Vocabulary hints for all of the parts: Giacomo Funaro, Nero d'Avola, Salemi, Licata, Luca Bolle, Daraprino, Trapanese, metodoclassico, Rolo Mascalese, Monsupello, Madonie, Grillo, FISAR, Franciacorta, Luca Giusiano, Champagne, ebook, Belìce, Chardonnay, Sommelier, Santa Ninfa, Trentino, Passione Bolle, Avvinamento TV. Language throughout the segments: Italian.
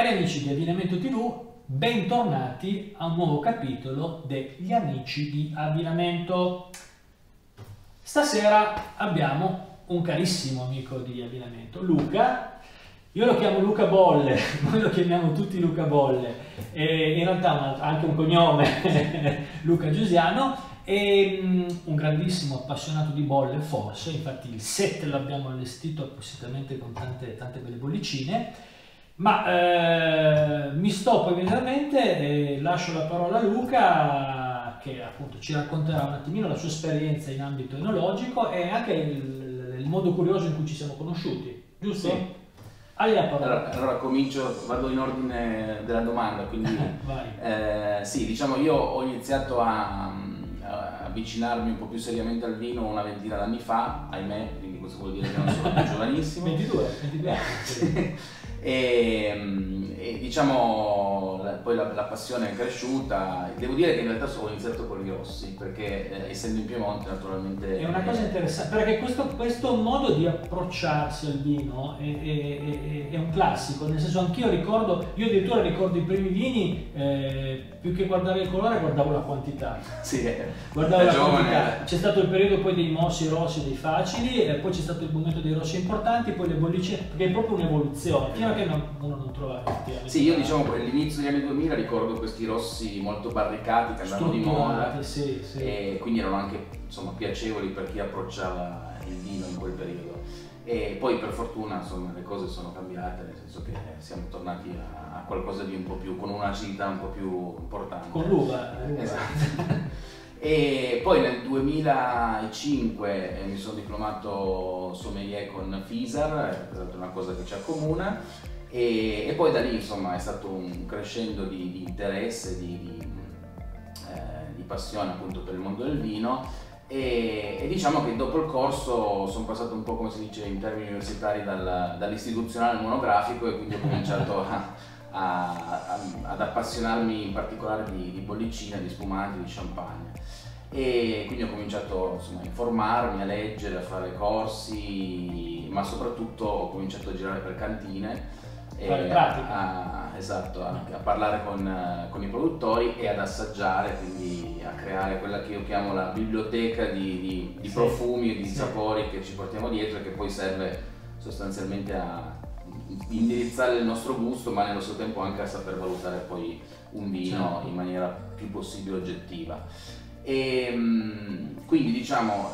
Cari amici di Avvinamento TV, bentornati a un nuovo capitolo degli amici di Avvinamento. Stasera abbiamo un carissimo amico di Avvinamento, Luca. Io lo chiamo Luca Bolle, noi lo chiamiamo tutti Luca Bolle, e in realtà ha anche un cognome, Luca Giusiano. E un grandissimo appassionato di bolle, forse, infatti il set l'abbiamo allestito appositamente con tante belle bollicine, ma mi stoppo immediatamente e lascio la parola a Luca, che appunto ci racconterà un attimino la sua esperienza in ambito enologico e anche il modo curioso in cui ci siamo conosciuti, giusto? Sì. Allora comincio, vado in ordine della domanda, quindi sì, diciamo, io ho iniziato a avvicinarmi un po' più seriamente al vino una ventina d'anni fa, ahimè, quindi questo vuol dire che non sono più giovanissimo. 22 anni. Sì. E diciamo, poi la passione è cresciuta. Devo dire che in realtà ho iniziato con gli ossi, perché essendo in Piemonte naturalmente... È una cosa interessante, perché questo modo di approcciarsi al vino è un classico, nel senso, anch'io ricordo, io addirittura ricordo i primi vini, più che guardare il colore guardavo la quantità. Sì, guardavo la quantità. C'è stato il periodo poi dei mossi rossi, dei facili, poi c'è stato il momento dei rossi importanti, poi le bollicine, perché è proprio un'evoluzione, fino a che uno non trova. Sì, io diciamo all'inizio degli anni 2000 ricordo questi rossi molto barricati che andavano di moda, sì. E quindi erano anche, insomma, piacevoli per chi approcciava il vino in quel periodo. E poi per fortuna, insomma, le cose sono cambiate, nel senso che siamo tornati a qualcosa di un po' più, con un'acidità un po' più importante. Con l'uva. Esatto. E poi nel 2005 mi sono diplomato sommelier con FISAR, è una cosa che ci accomuna, e poi da lì, insomma, è stato un crescendo di interesse, di passione appunto per il mondo del vino, e diciamo che dopo il corso sono passato un po', come si dice in termini universitari, dall'istituzionale al monografico, e quindi ho cominciato ad appassionarmi in particolare di bollicine, di spumanti, di champagne, e quindi ho cominciato, insomma, a informarmi, a leggere, a fare corsi, ma soprattutto ho cominciato a girare per cantine, a parlare con i produttori e ad assaggiare, quindi a creare quella che io chiamo la biblioteca di profumi e di sapori che ci portiamo dietro, e che poi serve sostanzialmente a indirizzare il nostro gusto, ma nello stesso tempo anche a saper valutare poi un vino, certo, in maniera più possibile oggettiva. E quindi, diciamo,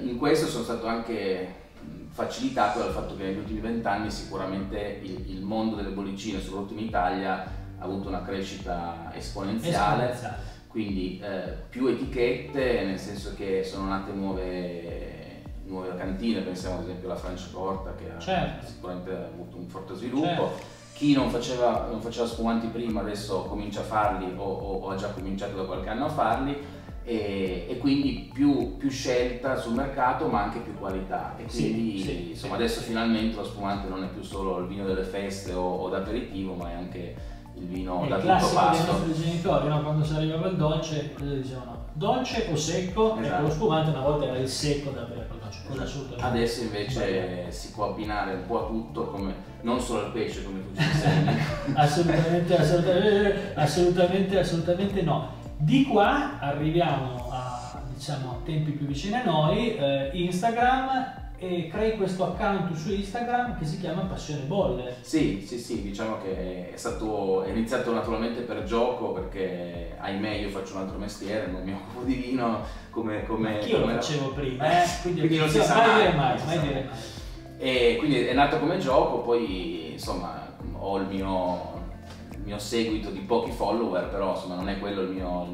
in questo sono stato anche facilitato dal fatto che negli ultimi 20 anni sicuramente il mondo delle bollicine, soprattutto in Italia, ha avuto una crescita esponenziale. Quindi più etichette, nel senso che sono nate nuove cantine, pensiamo ad esempio alla Franciacorta, che certo, ha sicuramente avuto un forte sviluppo. Certo. Chi non faceva spumanti prima adesso comincia a farli, o ha già cominciato da qualche anno a farli, e quindi più scelta sul mercato, ma anche più qualità, e quindi insomma, adesso finalmente lo spumante non è più solo il vino delle feste o da aperitivo, ma è anche il vino da tutto pasto. Il classico dei nostri genitori, no? Quando si arrivava al dolce, cosa dicevano? Dolce o secco? Esatto. E lo spumante una volta era il secco da bere col dolce, cosa assolutamente. Adesso invece si può abbinare un po' a tutto, come, non solo al pesce, come tu ci insegni. assolutamente no. Di qua arriviamo a, diciamo, a tempi più vicini a noi, Instagram, e crei questo account su Instagram che si chiama Passione Bolle. Sì, diciamo che è iniziato naturalmente per gioco, perché ahimè io faccio un altro mestiere, non mi occupo di vino come io lo facevo prima, quindi non si sa mai. E quindi è nato come gioco, poi insomma ho il mio seguito di pochi follower, però insomma non è quello il mio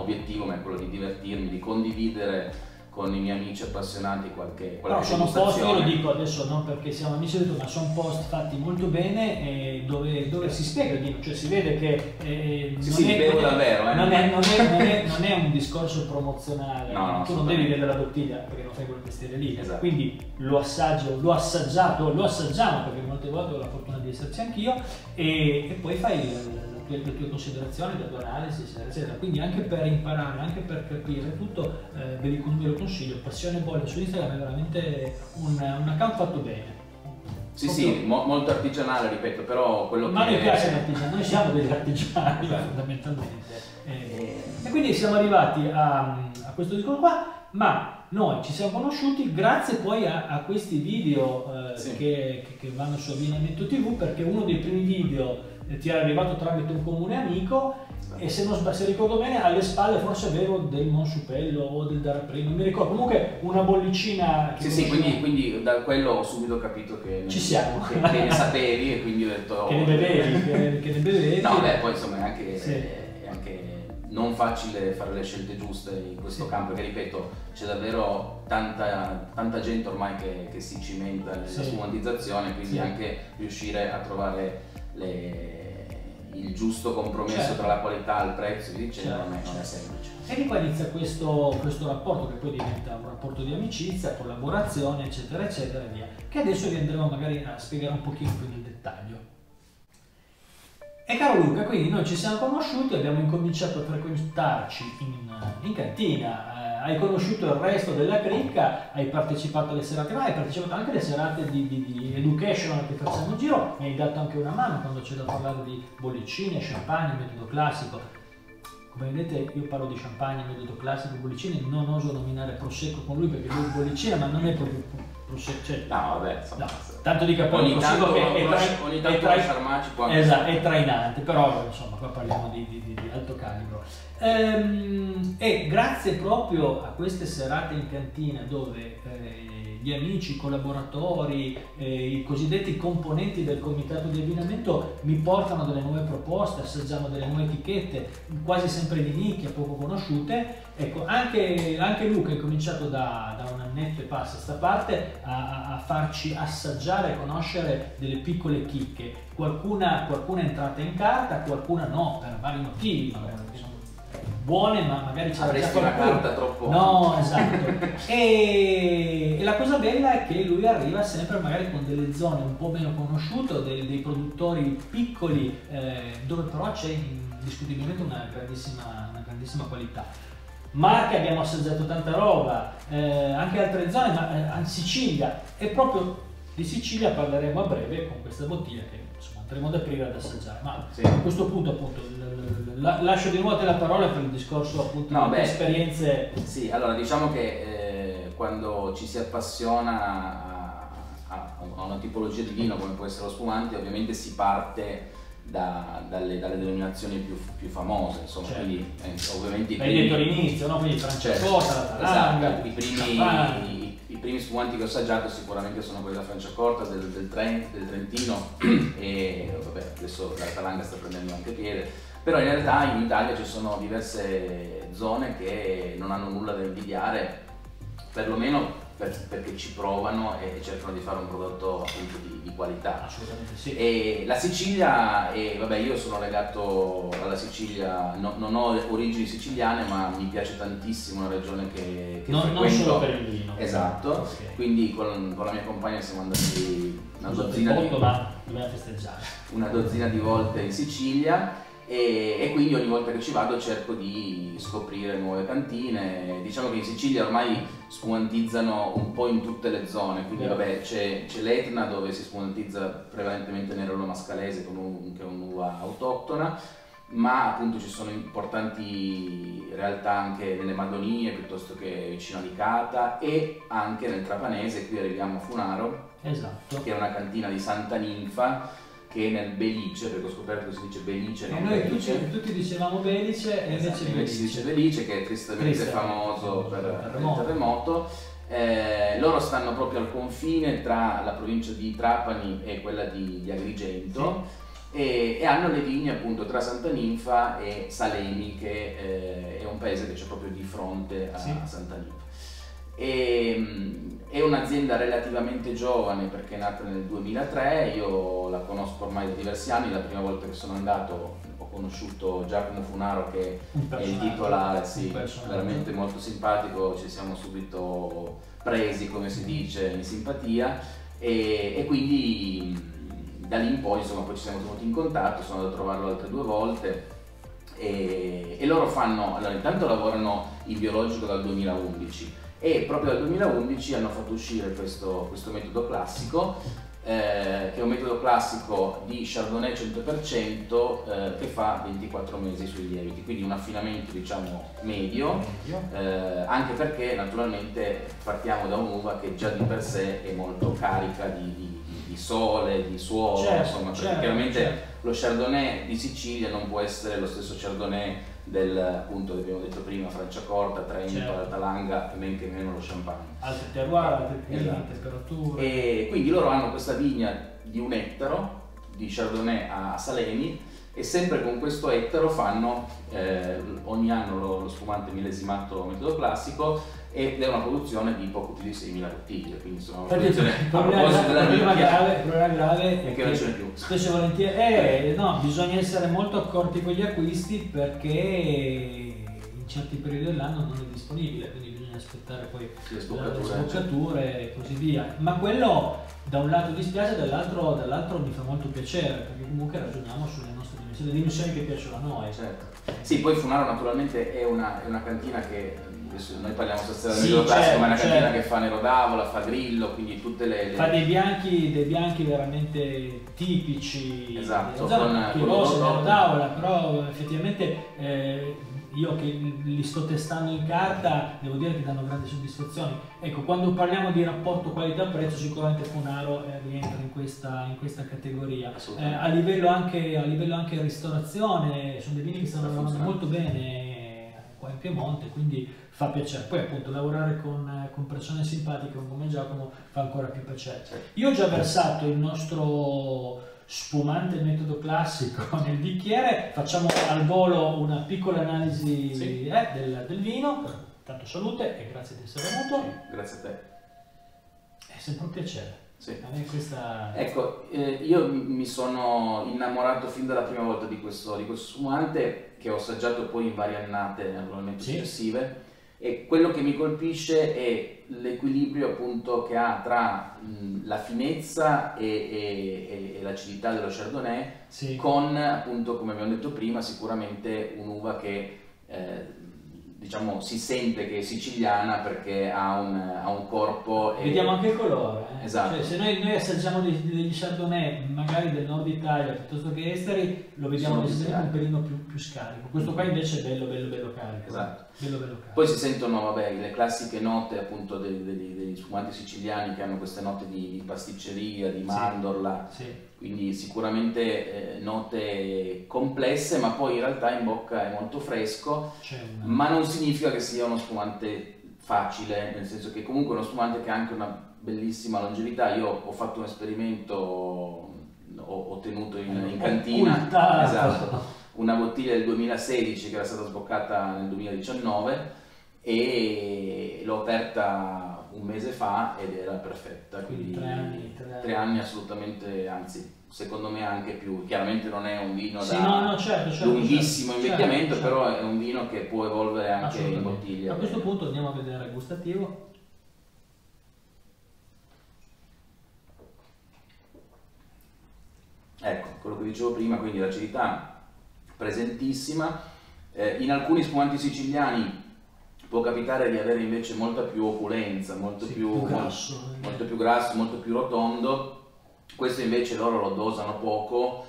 obiettivo, ma è quello di divertirmi, di condividere con i miei amici appassionati qualche sono post, io lo dico adesso non perché siamo amici del tutto, ma sono post fatti molto bene, dove si spiega il vino, cioè si vede che non è un discorso promozionale, no, tu non devi vedere la bottiglia perché non fai quel mestiere lì, esatto. Quindi lo assaggio, lo assaggiamo, perché molte volte ho la fortuna di esserci anch'io, e poi fai le tue considerazioni, la tua analisi, eccetera. Quindi anche per imparare, anche per capire tutto, ve lo consiglio. Passione Bolle su Instagram è veramente un account fatto bene. Sì, proprio... sì, molto artigianale, ripeto, però quello che... Ma noi piace l'artigiano, noi siamo degli artigiani, esatto, fondamentalmente. E quindi siamo arrivati a questo discorso qua, ma noi ci siamo conosciuti grazie poi a questi video sì, che vanno su Avvinamento TV, perché uno dei primi video ti era arrivato tramite un comune amico. E se, non, se ricordo bene, alle spalle forse avevo del Monsupello o del Daraprino, non mi ricordo, comunque una bollicina. Che sì, sì, quindi da quello ho subito capito che ci siamo, che ne sapevi, e quindi ho detto... Oh, che ne bevevi, che ne bevevi. No, beh, poi insomma è anche, sì, è anche non facile fare le scelte giuste in questo, sì, campo, perché ripeto, c'è davvero tanta gente ormai che si cimenta nella, sì, spumantizzazione, quindi sì, anche riuscire a trovare il giusto compromesso, certo, tra la qualità e il prezzo, diciamo, certo, non è semplice. E di qua inizia questo rapporto che poi diventa un rapporto di amicizia, collaborazione, eccetera, eccetera, e via. Che adesso vi andremo magari a spiegare un pochino più nel dettaglio. E caro Luca, quindi noi ci siamo conosciuti, abbiamo incominciato a frequentarci in cantina, hai conosciuto il resto della cricca, hai partecipato alle serate, ma hai partecipato anche alle serate di education che facciamo in giro, mi hai dato anche una mano quando c'è da parlare di bollicine, champagne, metodo classico. Come vedete io parlo di champagne, metodo classico, bollicine, non oso nominare prosecco con lui perché lui è bollicina, ma non è proprio... Cioè, no, vabbè, no, tanto di capone, ogni tanto lasciarmaci può anche, esatto, è trainante, però insomma qua parliamo di alto calibro. E grazie proprio a queste serate in cantina dove gli amici, i collaboratori, i cosiddetti componenti del comitato di abbinamento mi portano delle nuove proposte, assaggiamo delle nuove etichette, quasi sempre di nicchia, poco conosciute. Ecco, anche Luca è cominciato da un annetto e passa sta parte a farci assaggiare e conoscere delle piccole chicche, qualcuna è entrata in carta, qualcuna no, per vari motivi, magari buone, ma magari c'è una carta troppo, no, esatto. E la cosa bella è che lui arriva sempre magari con delle zone un po' meno conosciute, dei produttori piccoli, dove però c'è indiscutibilmente una grandissima qualità. Marche abbiamo assaggiato tanta roba, anche altre zone, ma Sicilia, e proprio di Sicilia parleremo a breve con questa bottiglia che insomma andremo ad aprire, ad assaggiare. Ma sì, a questo punto appunto lascio di nuovo te la parola per il discorso appunto, no, delle esperienze. Sì, allora diciamo che quando ci si appassiona a una tipologia di vino come può essere lo spumante, ovviamente si parte dalle denominazioni più famose, insomma, certo, quindi ovviamente hai detto all'inizio, no? Quindi Franciacorta, esatto, i primi spumanti che ho assaggiato sicuramente sono quelli della Franciacorta, del Trentino e vabbè, adesso la Talanga sta prendendo anche piede, però in realtà in Italia ci sono diverse zone che non hanno nulla da invidiare, perlomeno perché ci provano e cercano di fare un prodotto appunto di qualità. Assolutamente sì. E la Sicilia, vabbè, io sono legato alla Sicilia, non ho origini siciliane, ma mi piace tantissimo, una regione che non solo per il vino. Esatto, okay. Quindi con la mia compagna siamo andati una dozzina di volte in Sicilia. E quindi ogni volta che ci vado cerco di scoprire nuove cantine. Diciamo che in Sicilia ormai spumantizzano un po' in tutte le zone, quindi vabbè, c'è l'Etna dove si spumantizza prevalentemente nel Rolo Mascalese, che è un'uva autoctona, ma appunto ci sono importanti realtà anche nelle Madonie, piuttosto che vicino a Licata, e anche nel Trapanese. Qui arriviamo a Funaro, esatto, che è una cantina di Santa Ninfa, che nel Belìce, perché ho scoperto che si dice Belìce, non Belìce. Noi tutti dicevamo Belìce e invece si dice Belìce, che è tristemente famoso per il terremoto. Loro stanno proprio al confine tra la provincia di Trapani e quella di Agrigento, sì, e hanno le vigne appunto tra Santa Ninfa e Salemi, che è un paese che c'è proprio di fronte a, sì, a Santa Ninfa. È un'azienda relativamente giovane perché è nata nel 2003, io la conosco ormai da diversi anni, la prima volta che sono andato ho conosciuto Giacomo Funaro, che è il titolare, sì, veramente molto simpatico, ci siamo subito presi, come si dice, in simpatia, e quindi da lì in poi insomma poi ci siamo tenuti in contatto, sono andato a trovarlo altre due volte. E loro fanno, allora intanto lavorano in biologico dal 2011 e proprio dal 2011 hanno fatto uscire questo metodo classico che è un metodo classico di Chardonnay 100% che fa 24 mesi sui lieviti, quindi un affinamento diciamo medio. Anche perché naturalmente partiamo da un'uva che già di per sé è molto carica di sole, di suolo, chiaramente lo Chardonnay di Sicilia non può essere lo stesso Chardonnay del, appunto, abbiamo detto prima, Franciacorta, Trento, Altalanga e men che meno lo Champagne. Altri terroir, altre climi, temperature. E quindi loro hanno questa vigna di 1 ettaro di Chardonnay a Salemi e sempre con questo ettaro fanno ogni anno lo spumante millesimato metodo classico, ed è una produzione di poco più di 6.000 bottiglie, quindi sono una produzione il problema grave è che non ce n'è più. Spesso e volentieri no, bisogna essere molto accorti con gli acquisti perché in certi periodi dell'anno non è disponibile, quindi bisogna aspettare poi le sboccature e così via. Ma quello da un lato dispiace, dall'altro mi fa molto piacere, perché comunque ragioniamo sulle nostre dimensioni che piacciono a noi. Certo. Sì, poi Funaro naturalmente è una cantina che noi parliamo stasera del Nero d'Avola, ma è una cantina che fa Nero d'Avola, fa Grillo, quindi tutte le... Fa dei bianchi veramente tipici. Esatto, con Nero d'Avola, però effettivamente io che li sto testando in carta devo dire che danno grandi soddisfazioni. Ecco, quando parliamo di rapporto qualità-prezzo sicuramente Funaro rientra in questa categoria. A livello anche ristorazione, sono dei vini che stanno lavorando molto bene qua in Piemonte, quindi fa piacere. Poi appunto lavorare con persone simpatiche come Giacomo fa ancora più piacere. Io ho già versato il nostro spumante metodo classico nel bicchiere, facciamo al volo una piccola analisi del vino. Tanto salute e grazie di essere venuto. Grazie a te. È sempre un piacere. Sì. A me questa... Ecco, io mi sono innamorato fin dalla prima volta di questo spumante, che ho assaggiato poi in varie annate naturalmente successive, e quello che mi colpisce è l'equilibrio appunto che ha tra la finezza e l'acidità dello Chardonnay, con appunto, come abbiamo detto prima, sicuramente un'uva che diciamo si sente che è siciliana perché ha un corpo. Vediamo anche il colore. Esatto. Cioè, se noi assaggiamo degli Chardonnay magari del nord Italia piuttosto che esteri, lo vediamo un pelino più scarico. Questo qua invece è bello carico. Esatto. Bello carico. Poi si sentono le classiche note appunto degli spumanti siciliani, che hanno queste note di pasticceria, di mandorla. Sì. Quindi sicuramente note complesse, ma poi in realtà in bocca è molto fresco, ma non significa che sia uno spumante facile, nel senso che comunque è uno spumante che ha anche una bellissima longevità. Io ho fatto un esperimento, ho tenuto in cantina una bottiglia del 2016 che era stata sboccata nel 2019 e l'ho aperta un mese fa ed era perfetta, quindi 3 anni assolutamente, anzi secondo me anche più. Chiaramente non è un vino lunghissimo invecchiamento, però è un vino che può evolvere anche in bottiglia. A questo punto andiamo a vedere il gustativo. Ecco, quello che dicevo prima, quindi l'acidità presentissima. In alcuni spumanti siciliani può capitare di avere invece molta più opulenza, molto più grasso, molto più rotondo. Questo invece loro lo dosano poco,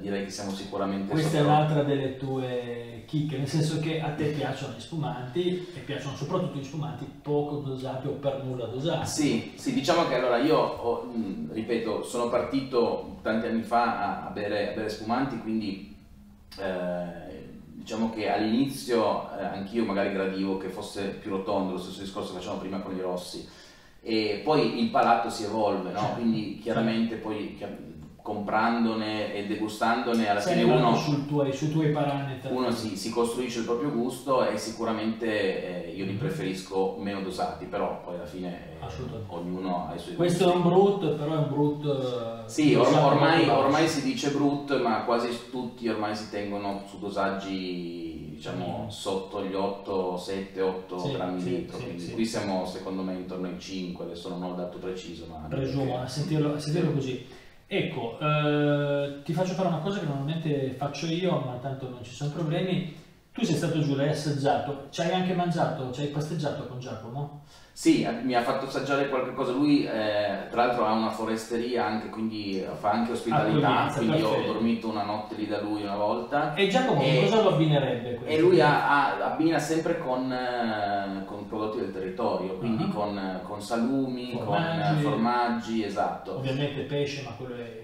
direi che siamo sicuramente... Questa è un'altra delle tue chicche, nel senso che a te piacciono gli spumanti, e piacciono soprattutto gli spumanti poco dosati o per nulla dosati. Sì, diciamo che allora io, ripeto, sono partito tanti anni fa a bere spumanti, quindi... diciamo che all'inizio anch'io magari gradivo che fosse più rotondo, lo stesso discorso che facevamo prima con i rossi, e poi il palato si evolve, no? Quindi chiaramente poi comprandone e degustandone alla fine uno sui tuoi parametri si costruisce il proprio gusto, e sicuramente io li preferisco meno dosati, però poi alla fine ognuno ha i suoi gusti. Questo è un brut, però è un brut ormai si dice brut, ma quasi tutti ormai si tengono su dosaggi diciamo sotto gli 7-8 grammi litro, quindi qui siamo secondo me intorno ai 5, adesso non ho il dato preciso, ma presumo perché... a sentirlo così. Ecco, ti faccio fare una cosa che normalmente faccio io, ma tanto non ci sono problemi. Tu sei stato giù, l'hai assaggiato, ci hai anche mangiato, ci hai pasteggiato con Giacomo? Sì, mi ha fatto assaggiare qualche cosa, lui tra l'altro ha una foresteria anche, quindi fa anche ospitalità, quindi ho dormito una notte lì da lui una volta. E Giacomo cosa lo abbinerebbe? E lui abbina sempre con prodotti del territorio, quindi con salumi, formaggi, con formaggi, esatto. Ovviamente pesce, ma quello è...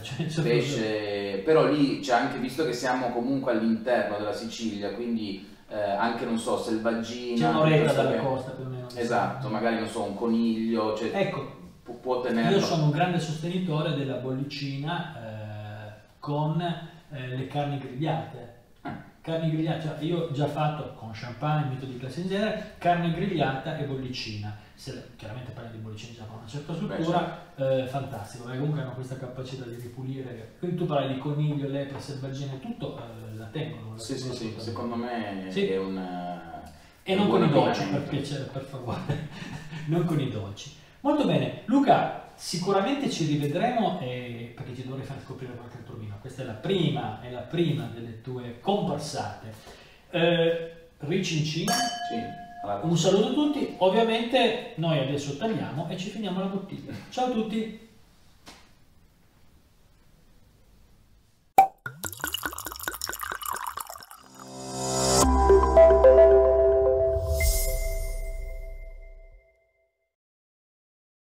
Cioè, pesce, però lì c'è anche, visto che siamo comunque all'interno della Sicilia, quindi anche non so, selvaggina, c'è un'oretta dalla costa più o meno, esatto, so, magari non so, un coniglio, cioè, ecco, può tenerlo. Io sono un grande sostenitore della bollicina con le carni grigliate, cioè, io già fatto con champagne, mito di classe in genere, carne grigliata e bollicina. Se, chiaramente parla di bollicina già con una certa struttura, fantastico, perché comunque hanno questa capacità di ripulire. Quindi tu parli di coniglio, lepre, selvaggine, tutto la tengono. La sì, secondo me sì. È una... E non con i dolci, per piacere, per favore. Non con i dolci. Molto bene, Luca, sicuramente ci rivedremo perché ti dovrei far scoprire qualche altro vino. Questa è la prima delle tue comparsate. Ricincina. Sì. Un saluto a tutti, ovviamente noi adesso tagliamo e ci finiamo la bottiglia. Ciao a tutti!